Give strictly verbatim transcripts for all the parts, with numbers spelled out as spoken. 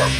Hasta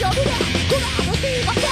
la última, hasta el día,